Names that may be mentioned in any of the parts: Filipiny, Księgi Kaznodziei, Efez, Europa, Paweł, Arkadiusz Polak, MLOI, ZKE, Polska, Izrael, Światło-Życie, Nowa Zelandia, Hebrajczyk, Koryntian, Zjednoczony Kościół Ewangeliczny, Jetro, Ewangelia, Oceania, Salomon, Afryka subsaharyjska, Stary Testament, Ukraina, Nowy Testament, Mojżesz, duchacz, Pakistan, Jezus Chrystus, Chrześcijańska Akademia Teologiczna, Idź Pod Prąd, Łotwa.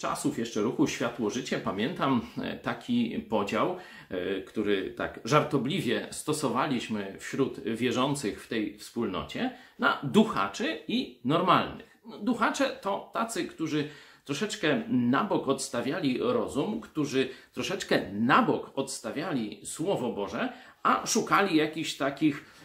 czasów jeszcze ruchu Światło-Życie pamiętam taki podział, który tak żartobliwie stosowaliśmy wśród wierzących w tej wspólnocie, na duchaczy i normalnych. Duchacze to tacy, którzy troszeczkę na bok odstawiali rozum, którzy troszeczkę na bok odstawiali Słowo Boże, a szukali jakichś takich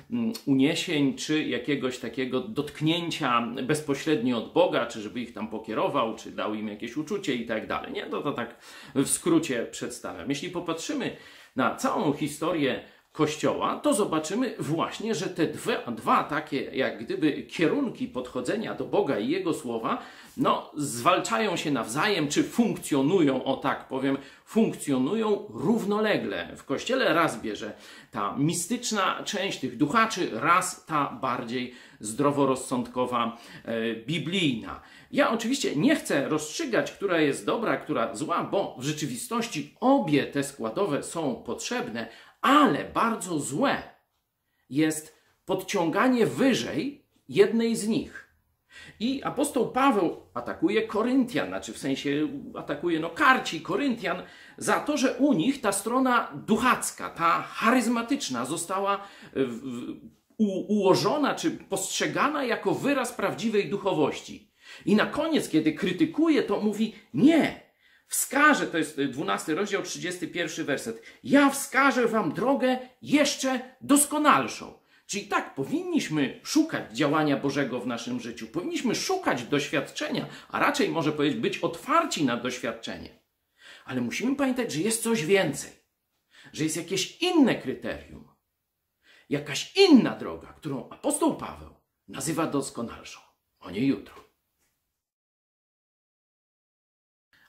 uniesień czy jakiegoś takiego dotknięcia bezpośrednio od Boga, czy żeby ich tam pokierował, czy dał im jakieś uczucie i tak dalej. Nie, to tak w skrócie przedstawiam. Jeśli popatrzymy na całą historię Kościoła, to zobaczymy właśnie, że te dwa takie jak gdyby kierunki podchodzenia do Boga i Jego Słowa, no, zwalczają się nawzajem, czy funkcjonują, o tak powiem, funkcjonują równolegle. W Kościele raz bierze ta mistyczna część tych duchaczy, raz ta bardziej zdroworozsądkowa, biblijna. Ja oczywiście nie chcę rozstrzygać, która jest dobra, która zła, bo w rzeczywistości obie te składowe są potrzebne, ale bardzo złe jest podciąganie wyżej jednej z nich. I apostoł Paweł atakuje Koryntian, znaczy w sensie atakuje, no karci Koryntian za to, że u nich ta strona duchacka, ta charyzmatyczna została ułożona czy postrzegana jako wyraz prawdziwej duchowości. I na koniec, kiedy krytykuje, to mówi nie. Wskażę, to jest 12 rozdział, 31 werset. Ja wskażę wam drogę jeszcze doskonalszą. Czyli tak, powinniśmy szukać działania Bożego w naszym życiu. Powinniśmy szukać doświadczenia, a raczej może powiedzieć być otwarci na doświadczenie. Ale musimy pamiętać, że jest coś więcej. Że jest jakieś inne kryterium. Jakaś inna droga, którą apostoł Paweł nazywa doskonalszą. O niej jutro.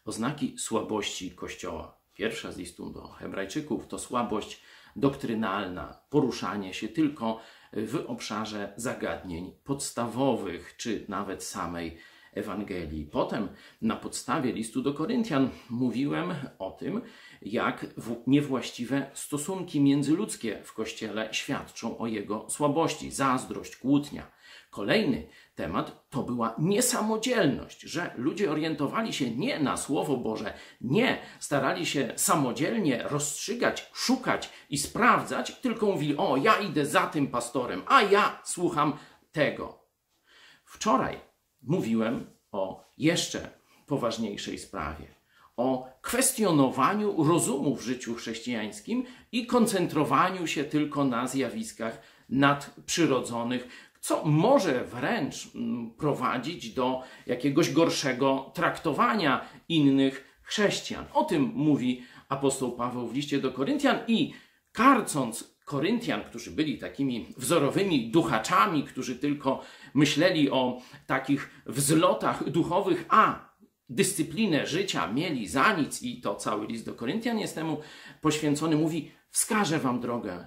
Oznaki słabości Kościoła. Pierwsza z listu do Hebrajczyków to słabość doktrynalna, poruszanie się tylko w obszarze zagadnień podstawowych, czy nawet samej Ewangelii. Potem na podstawie listu do Koryntian mówiłem o tym, jak niewłaściwe stosunki międzyludzkie w Kościele świadczą o jego słabości, zazdrość, kłótnia. Kolejny temat to była niesamodzielność, że ludzie orientowali się nie na Słowo Boże, nie starali się samodzielnie rozstrzygać, szukać i sprawdzać, tylko mówili, o ja idę za tym pastorem, a ja słucham tego. Wczoraj mówiłem o jeszcze poważniejszej sprawie, o kwestionowaniu rozumu w życiu chrześcijańskim i koncentrowaniu się tylko na zjawiskach nadprzyrodzonych, co może wręcz prowadzić do jakiegoś gorszego traktowania innych chrześcijan. O tym mówi apostoł Paweł w liście do Koryntian i karcąc Koryntian, którzy byli takimi wzorowymi duchaczami, którzy tylko myśleli o takich wzlotach duchowych, a dyscyplinę życia mieli za nic i to cały list do Koryntian jest temu poświęcony, mówi wskażę wam drogę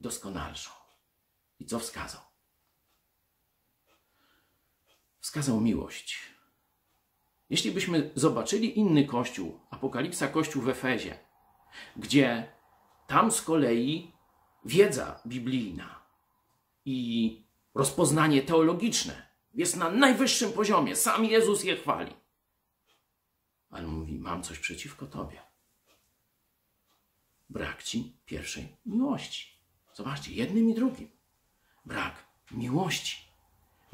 doskonalszą. I co wskazał? Wskazał miłość. Jeśli byśmy zobaczyli inny kościół, Apokalipsa kościół w Efezie, gdzie tam z kolei wiedza biblijna i rozpoznanie teologiczne jest na najwyższym poziomie. Sam Jezus je chwali. Ale mówi, mam coś przeciwko tobie. Brak ci pierwszej miłości. Zobaczcie, jednym i drugim. Brak miłości.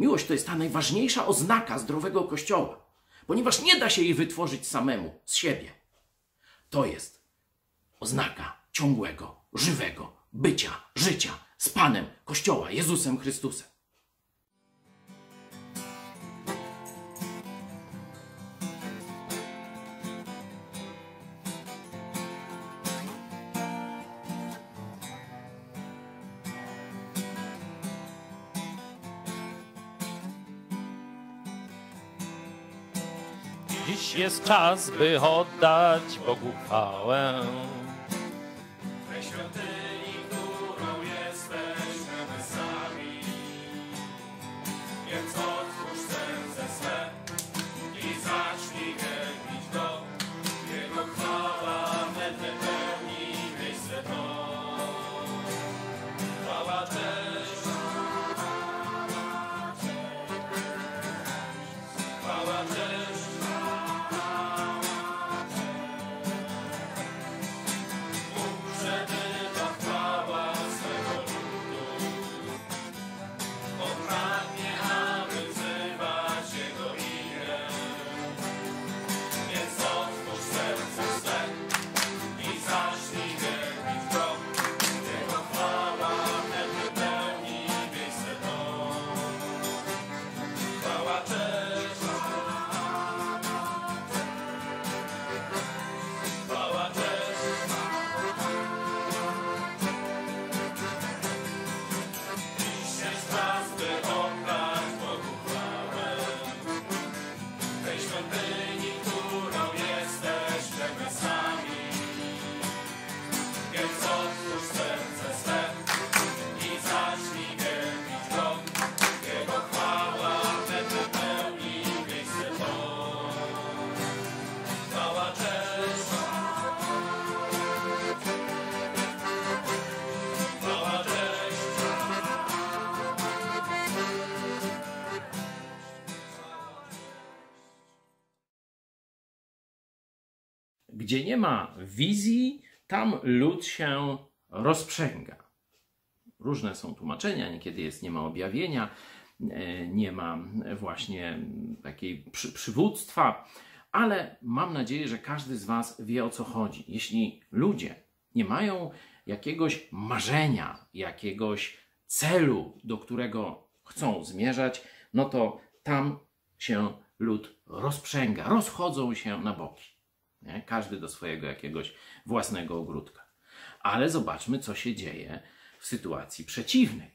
Miłość to jest ta najważniejsza oznaka zdrowego Kościoła, ponieważ nie da się jej wytworzyć samemu, z siebie. To jest oznaka ciągłego, żywego bycia, życia z Panem Kościoła, Jezusem Chrystusem. Dziś jest czas, by oddać Bogu chwałę. We świątyni, którą jesteśmy my sami, więc otwórz serce swe i zacznij wielbić Go. Jego chwała wedle pełni miejsce to. Chwała też. Chwała też. Gdzie nie ma wizji, tam lud się rozprzęga. Różne są tłumaczenia, niekiedy jest nie ma objawienia, nie ma właśnie takiej przywództwa, ale mam nadzieję, że każdy z was wie, o co chodzi. Jeśli ludzie nie mają jakiegoś marzenia, jakiegoś celu, do którego chcą zmierzać, no to tam się lud rozprzęga, rozchodzą się na boki. Nie? Każdy do swojego jakiegoś własnego ogródka. Ale zobaczmy, co się dzieje w sytuacji przeciwnej.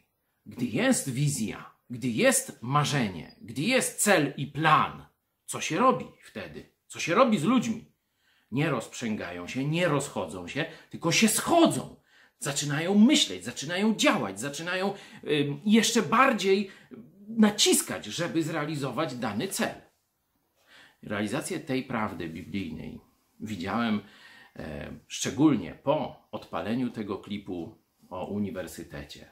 Gdy jest wizja, gdy jest marzenie, gdy jest cel i plan, co się robi wtedy? Co się robi z ludźmi? Nie rozprzęgają się, nie rozchodzą się, tylko się schodzą. Zaczynają myśleć, zaczynają działać, zaczynają jeszcze bardziej naciskać, żeby zrealizować dany cel. Realizację tej prawdy biblijnej widziałem szczególnie po odpaleniu tego klipu o uniwersytecie.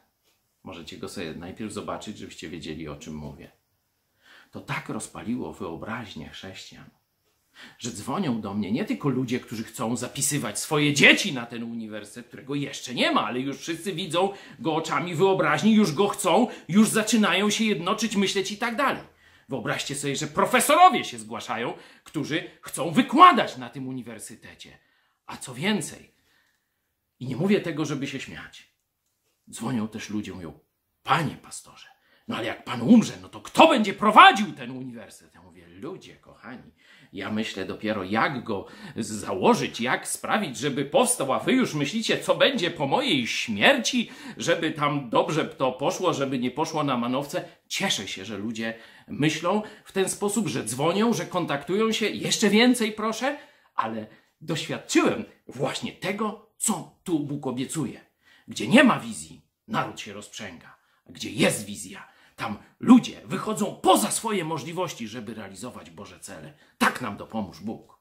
Możecie go sobie najpierw zobaczyć, żebyście wiedzieli, o czym mówię. To tak rozpaliło wyobraźnię chrześcijan, że dzwonią do mnie nie tylko ludzie, którzy chcą zapisywać swoje dzieci na ten uniwersytet, którego jeszcze nie ma, ale już wszyscy widzą go oczami wyobraźni, już go chcą, już zaczynają się jednoczyć, myśleć i tak dalej. Wyobraźcie sobie, że profesorowie się zgłaszają, którzy chcą wykładać na tym uniwersytecie. A co więcej, i nie mówię tego, żeby się śmiać, dzwonią też ludzie, mówią: panie pastorze, no ale jak pan umrze, no to kto będzie prowadził ten uniwersytet? Ja mówię: ludzie kochani, ja myślę dopiero, jak go założyć, jak sprawić, żeby powstał, a wy już myślicie, co będzie po mojej śmierci, żeby tam dobrze to poszło, żeby nie poszło na manowce. Cieszę się, że ludzie myślą w ten sposób, że dzwonią, że kontaktują się. Jeszcze więcej proszę, ale doświadczyłem właśnie tego, co tu Bóg obiecuje. Gdzie nie ma wizji, naród się rozprzęga. Gdzie jest wizja, tam ludzie wychodzą poza swoje możliwości, żeby realizować Boże cele. Tak nam dopomóż Bóg.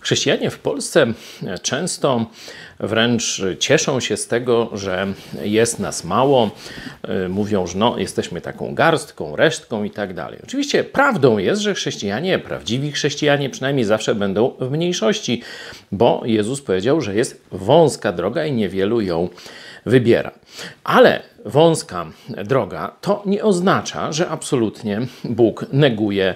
Chrześcijanie w Polsce często wręcz cieszą się z tego, że jest nas mało. Mówią, że no, jesteśmy taką garstką, resztką i tak dalej. Oczywiście prawdą jest, że chrześcijanie, prawdziwi chrześcijanie przynajmniej zawsze będą w mniejszości, bo Jezus powiedział, że jest wąska droga i niewielu ją wybiera. Ale wąska droga to nie oznacza, że absolutnie Bóg neguje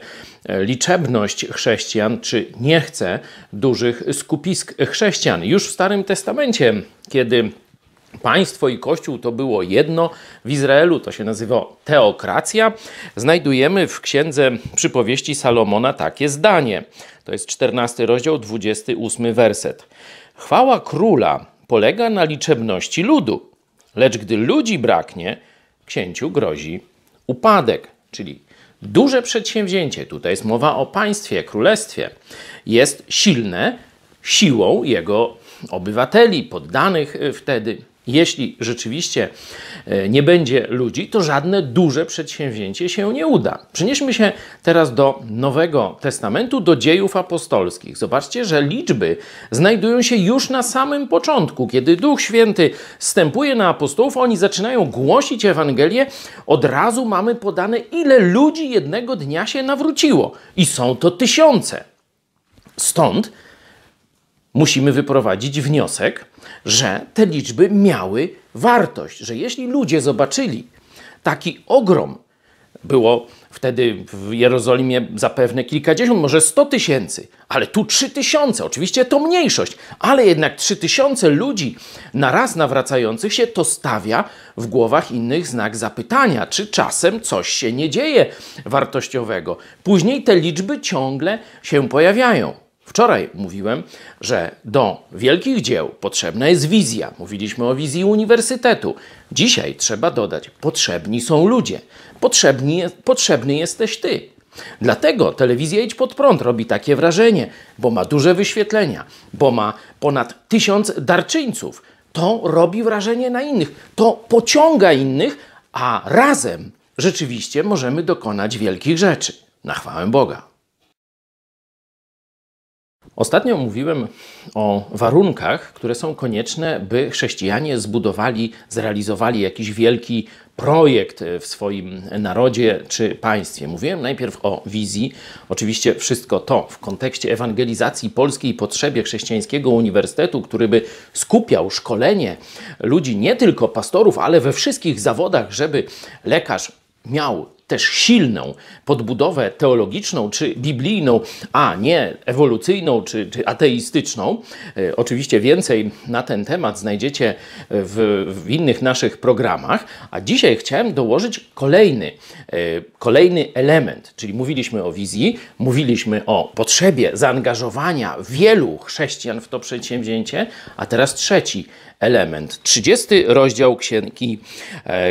liczebność chrześcijan, czy nie chce dużych skupisk chrześcijan. Już w Starym Testamencie, kiedy państwo i Kościół to było jedno, w Izraelu to się nazywa teokracja, znajdujemy w Księdze Przypowieści Salomona takie zdanie. To jest 14 rozdział, 28 werset. Chwała króla polega na liczebności ludu, lecz gdy ludzi braknie, księciu grozi upadek, czyli duże przedsięwzięcie, tutaj jest mowa o państwie, królestwie, jest silne siłą jego obywateli, poddanych wtedy. Jeśli rzeczywiście nie będzie ludzi, to żadne duże przedsięwzięcie się nie uda. Przenieśmy się teraz do Nowego Testamentu, do Dziejów Apostolskich. Zobaczcie, że liczby znajdują się już na samym początku. Kiedy Duch Święty wstępuje na apostołów, oni zaczynają głosić Ewangelię. Od razu mamy podane, ile ludzi jednego dnia się nawróciło. I są to tysiące. Stąd musimy wyprowadzić wniosek, że te liczby miały wartość, że jeśli ludzie zobaczyli taki ogrom, było wtedy w Jerozolimie zapewne kilkadziesiąt, może 100 tysięcy, ale tu 3000, oczywiście to mniejszość, ale jednak 3000 ludzi naraz nawracających się, to stawia w głowach innych znak zapytania, czy czasem coś się nie dzieje wartościowego. Później te liczby ciągle się pojawiają. Wczoraj mówiłem, że do wielkich dzieł potrzebna jest wizja. Mówiliśmy o wizji uniwersytetu. Dzisiaj trzeba dodać, potrzebni są ludzie. Potrzebny jesteś ty. Dlatego telewizja Idź Pod Prąd robi takie wrażenie, bo ma duże wyświetlenia, bo ma ponad 1000 darczyńców. To robi wrażenie na innych, to pociąga innych, a razem rzeczywiście możemy dokonać wielkich rzeczy. Na chwałę Boga. Ostatnio mówiłem o warunkach, które są konieczne, by chrześcijanie zbudowali, zrealizowali jakiś wielki projekt w swoim narodzie czy państwie. Mówiłem najpierw o wizji. Oczywiście wszystko to w kontekście ewangelizacji polskiej i potrzebie chrześcijańskiego uniwersytetu, który by skupiał szkolenie ludzi, nie tylko pastorów, ale we wszystkich zawodach, żeby lekarz miał też silną podbudowę teologiczną czy biblijną, a nie ewolucyjną czy ateistyczną. Oczywiście więcej na ten temat znajdziecie w innych naszych programach, a dzisiaj chciałem dołożyć kolejny element, czyli mówiliśmy o wizji, mówiliśmy o potrzebie zaangażowania wielu chrześcijan w to przedsięwzięcie, a teraz trzeci element, 30 rozdział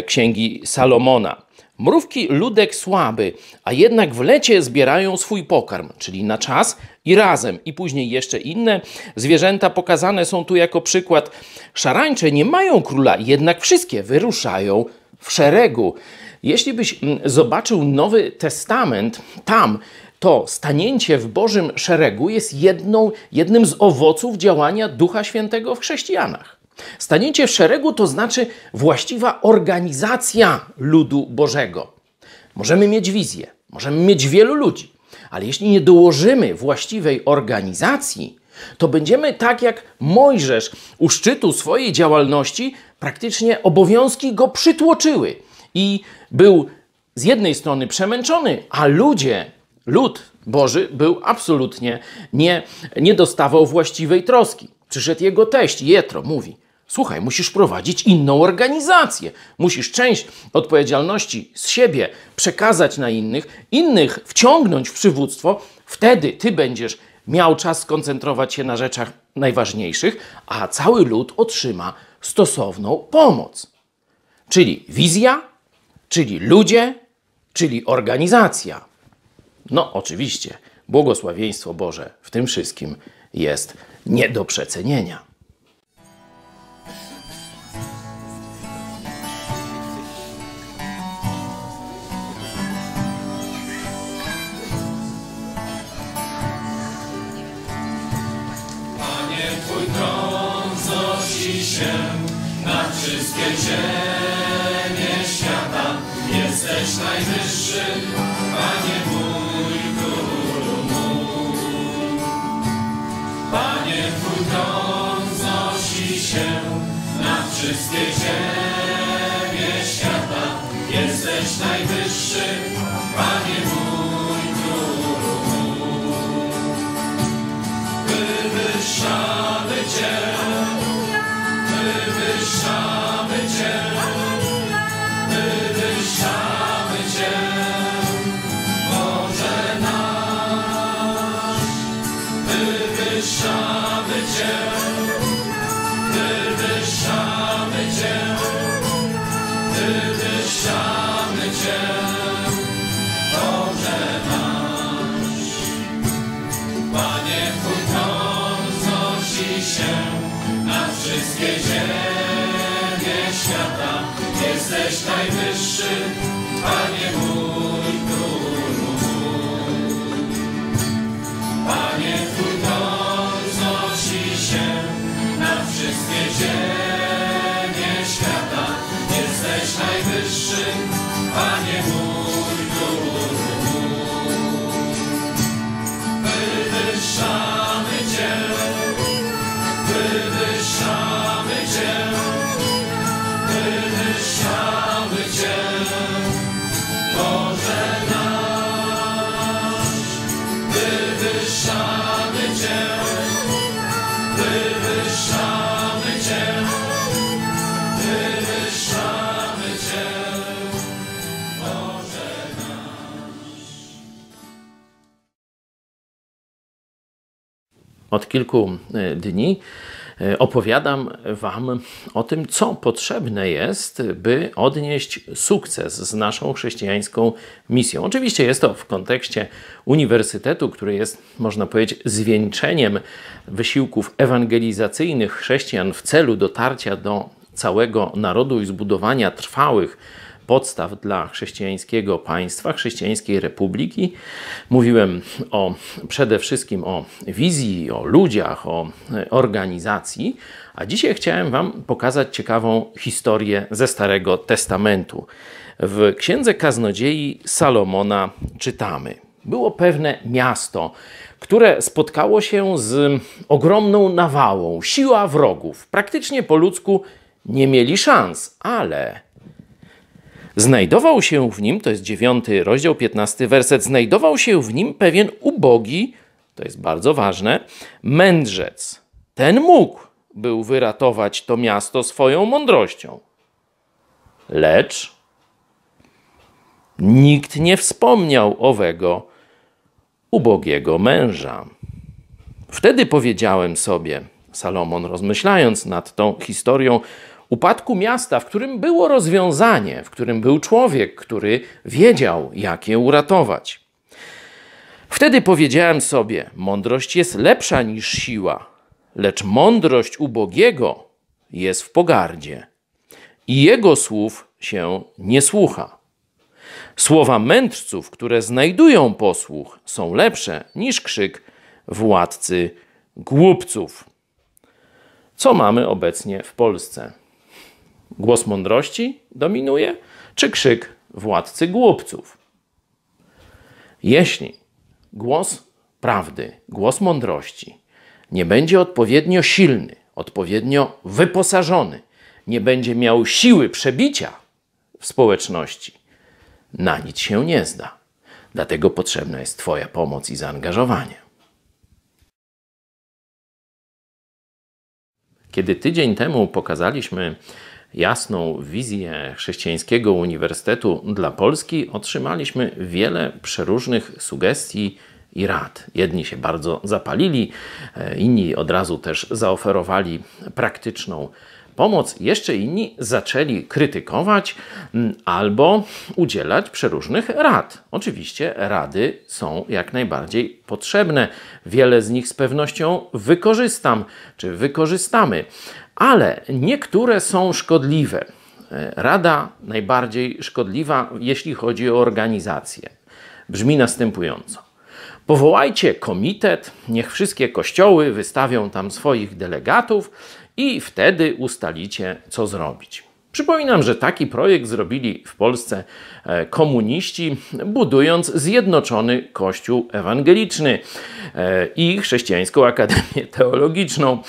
Księgi Salomona. Mrówki ludek słaby, a jednak w lecie zbierają swój pokarm, czyli na czas i razem. I później jeszcze inne zwierzęta pokazane są tu jako przykład. Szarańcze nie mają króla, jednak wszystkie wyruszają w szeregu. Jeśli byś zobaczył Nowy Testament, tam to stanięcie w Bożym szeregu jest jednym z owoców działania Ducha Świętego w chrześcijanach. Staniecie w szeregu to znaczy właściwa organizacja ludu Bożego. Możemy mieć wizję, możemy mieć wielu ludzi, ale jeśli nie dołożymy właściwej organizacji, to będziemy tak jak Mojżesz u szczytu swojej działalności, praktycznie obowiązki go przytłoczyły i był z jednej strony przemęczony, a lud Boży był absolutnie nie dostawał właściwej troski. Przyszedł jego teść, Jetro, mówi: słuchaj, musisz prowadzić inną organizację. Musisz część odpowiedzialności z siebie przekazać na innych wciągnąć w przywództwo. Wtedy ty będziesz miał czas skoncentrować się na rzeczach najważniejszych, a cały lud otrzyma stosowną pomoc. Czyli wizja, czyli ludzie, czyli organizacja. No oczywiście, błogosławieństwo Boże w tym wszystkim jest nie do przecenienia. Panie, Twój tron wznosi się nad wszystkie ziemie świata. Jesteś najwyższy, Panie mój królu mój. Panie, Twój tron wznosi się nad wszystkie ziemie świata. Jesteś najwyższy, Panie mój królu mój. Wywyższamy Cię, wywyższamy Cię, Boże nasz. Wywyższamy Cię, wywyższamy Cię, Boże nasz. Panie, Twój tron wznosi się nad wszystkie ziemie świata. Jesteś najwyższy, Panie mój królu mój. Panie, Twój tron wznosi się nad wszystkie ziemie świata. Jesteś najwyższy, Panie mój królu mój. Wywyższamy Cię, wywyższamy Cię. Wywyższamy Cię, Boże nasz. Wywyższamy Cię, wywyższamy Cię, wywyższamy Cię, Boże nasz. Od kilku dni opowiadam Wam o tym, co potrzebne jest, by odnieść sukces z naszą chrześcijańską misją. Oczywiście jest to w kontekście uniwersytetu, który jest, można powiedzieć, zwieńczeniem wysiłków ewangelizacyjnych chrześcijan w celu dotarcia do całego narodu i zbudowania trwałych podstaw dla chrześcijańskiego państwa, chrześcijańskiej republiki. Mówiłem przede wszystkim o wizji, o ludziach, o organizacji, a dzisiaj chciałem Wam pokazać ciekawą historię ze Starego Testamentu. W Księdze Kaznodziei Salomona czytamy: było pewne miasto, które spotkało się z ogromną nawałą, siła wrogów. Praktycznie po ludzku nie mieli szans, ale znajdował się w nim, to jest 9 rozdział 15 werset, znajdował się w nim pewien ubogi, to jest bardzo ważne, mędrzec. Ten mógł był wyratować to miasto swoją mądrością. Lecz nikt nie wspomniał owego ubogiego męża. Wtedy powiedziałem sobie, Salomon rozmyślając nad tą historią upadku miasta, w którym było rozwiązanie, w którym był człowiek, który wiedział, jak je uratować. Wtedy powiedziałem sobie, mądrość jest lepsza niż siła, lecz mądrość ubogiego jest w pogardzie i jego słów się nie słucha. Słowa mędrców, które znajdują posłuch, są lepsze niż krzyk władcy głupców. Co mamy obecnie w Polsce? Głos mądrości dominuje, czy krzyk władcy głupców? Jeśli głos prawdy, głos mądrości nie będzie odpowiednio silny, odpowiednio wyposażony, nie będzie miał siły przebicia w społeczności, na nic się nie zda. Dlatego potrzebna jest Twoja pomoc i zaangażowanie. Kiedy tydzień temu pokazaliśmy jasną wizję Chrześcijańskiego Uniwersytetu dla Polski, otrzymaliśmy wiele przeróżnych sugestii i rad. Jedni się bardzo zapalili, inni od razu też zaoferowali praktyczną pomoc, jeszcze inni zaczęli krytykować albo udzielać przeróżnych rad. Oczywiście rady są jak najbardziej potrzebne. Wiele z nich z pewnością wykorzystam, czy wykorzystamy, ale niektóre są szkodliwe. Rada najbardziej szkodliwa, jeśli chodzi o organizację, brzmi następująco. Powołajcie komitet, niech wszystkie kościoły wystawią tam swoich delegatów i wtedy ustalicie, co zrobić. Przypominam, że taki projekt zrobili w Polsce komuniści, budując Zjednoczony Kościół Ewangeliczny i Chrześcijańską Akademię Teologiczną.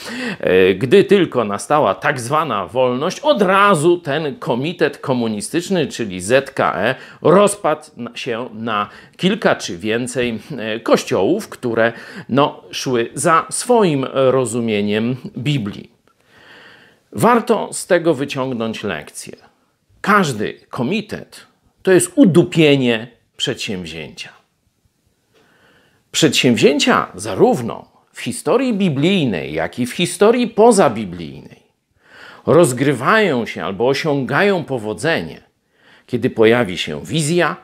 Gdy tylko nastała tak zwana wolność, od razu ten komitet komunistyczny, czyli ZKE, rozpadł się na kilka czy więcej kościołów, które szły za swoim rozumieniem Biblii. Warto z tego wyciągnąć lekcję. Każdy komitet to jest udupienie przedsięwzięcia. Przedsięwzięcia zarówno w historii biblijnej, jak i w historii pozabiblijnej rozgrywają się albo osiągają powodzenie, kiedy pojawi się wizja,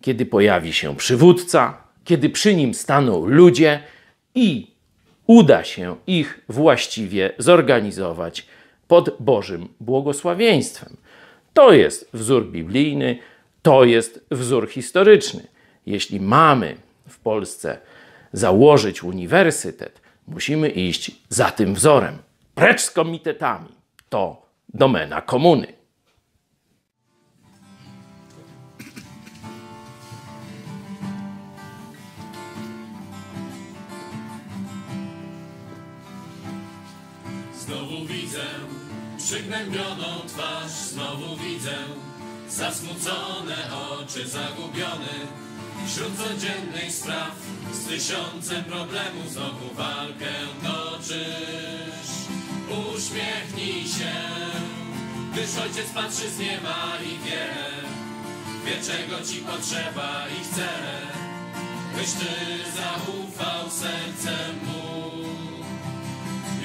kiedy pojawi się przywódca, kiedy przy nim staną ludzie i uda się ich właściwie zorganizować pod Bożym błogosławieństwem. To jest wzór biblijny, to jest wzór historyczny. Jeśli mamy w Polsce założyć uniwersytet, musimy iść za tym wzorem. Precz z komitetami. To domena komuny. Znowu widzę przygnębioną twarz, znowu widzę zasmucone oczy, zagubiony wśród codziennych spraw, z tysiącem problemów znowu walkę toczysz. Uśmiechnij się, gdyż ojciec patrzy z nieba i wie czego ci potrzeba i chce, byś ty zaufał sercem mu.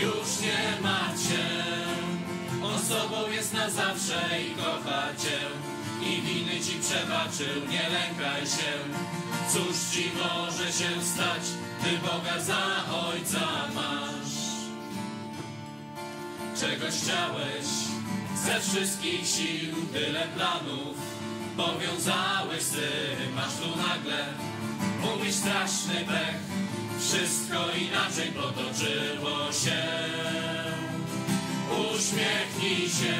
Już nie macie, on sobą jest na zawsze i kocha cię, i winy ci przebaczył, nie lękaj się. Cóż ci może się stać, gdy Boga za ojca masz? Czegoś chciałeś, ze wszystkich sił tyle planów powiązałeś z tym, aż tu nagle mówisz straszny pech, wszystko inaczej potoczyło się. Uśmiechnij się,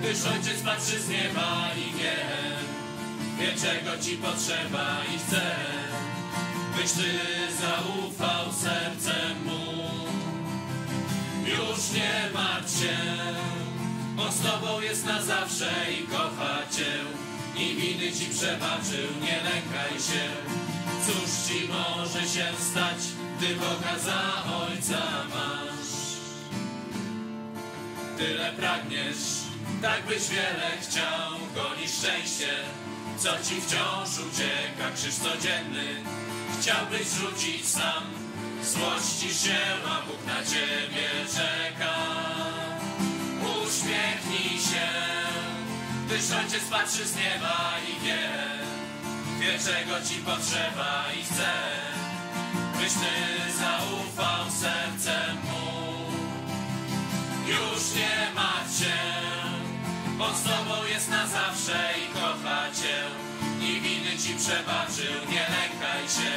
gdyż Ojciec patrzy z nieba i wie czego ci potrzeba i chce, byś ty zaufał sercem mu. Już nie martw się, on z tobą jest na zawsze i kocha cię, i winy ci przebaczył, nie lękaj się. Cóż ci może się stać, gdy Boga za Ojca masz? Tyle pragniesz, tak byś wiele chciał, gonisz szczęście, co ci wciąż ucieka, krzyż codzienny chciałbyś rzucić sam. Złościsz się, a Bóg na ciebie czeka. Uśmiechnij się, gdyż Ojciec patrzy z nieba i wie czego ci potrzeba i chce, byś ty zaufał sercem mu. Już nie martw się, on z tobą jest na zawsze i kocha cię, i winy ci przebaczył, nie lękaj się.